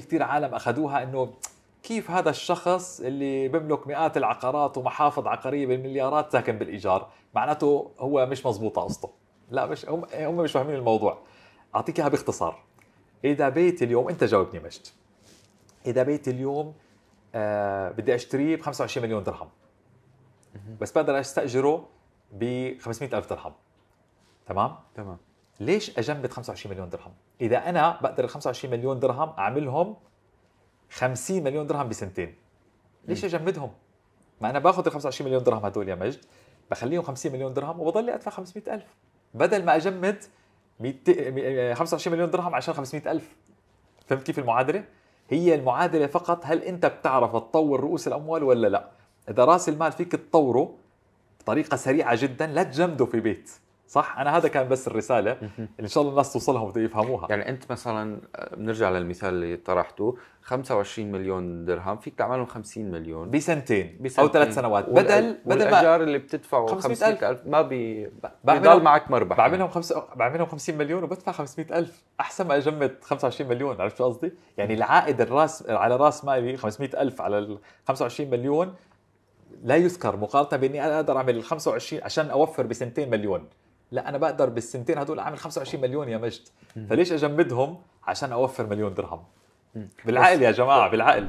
في كثير عالم اخذوها انه كيف هذا الشخص اللي بيملك مئات العقارات ومحافظ عقاريه بالمليارات ساكن بالايجار، معناته هو مش مزبوطه قصته. لا، مش هم مش فاهمين الموضوع. اعطيك اياها باختصار. اذا بيتي اليوم، انت جاوبني مجد، اذا بيتي اليوم بدي اشتريه ب 25 مليون درهم، بس بقدر استاجره ب 500,000 درهم. تمام. ليش اجمد 25 مليون درهم؟ اذا انا بقدر ال 25 مليون درهم اعملهم 50 مليون درهم بسنتين، ليش اجمدهم؟ ما انا باخذ ال 25 مليون درهم هدول يا مجد، بخليهم 50 مليون درهم وبضلي ادفع 500,000 بدل ما اجمد 25 مليون درهم عشان 500,000. فهمت كيف المعادله؟ هي المعادله فقط هل انت بتعرف تطور رؤوس الاموال ولا لا؟ اذا راس المال فيك تطوره بطريقه سريعه جدا، لا تجمده في بيت. صح، انا هذا كان بس الرساله اللي ان شاء الله الناس توصلهم وبده يفهموها. يعني انت مثلا بنرجع للمثال اللي طرحته، 25 مليون درهم فيك تعملهم 50 مليون بسنتين او 3 سنوات، بدل الأجار اللي بتدفعه 500,000 ما بيضل معك مربح. بعملهم 50 مليون وبدفع 500,000 احسن ما اجمد 25 مليون. عرفت شو قصدي؟ يعني العائد الراس على راس مالي 500,000 على ال 25 مليون لا يذكر مقارنه باني انا اقدر اعمل 25 عشان اوفر بسنتين مليون. لا، انا بقدر بالسنتين هدول اعمل 25 مليون يا مجد، فليش اجمدهم عشان اوفر مليون درهم؟ بالعقل يا جماعه، بالعقل.